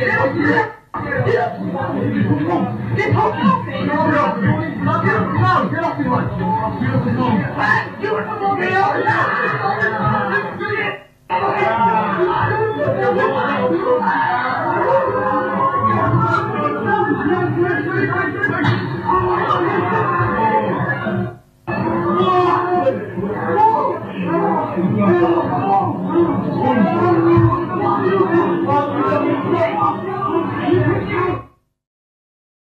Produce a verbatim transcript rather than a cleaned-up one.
Get off me,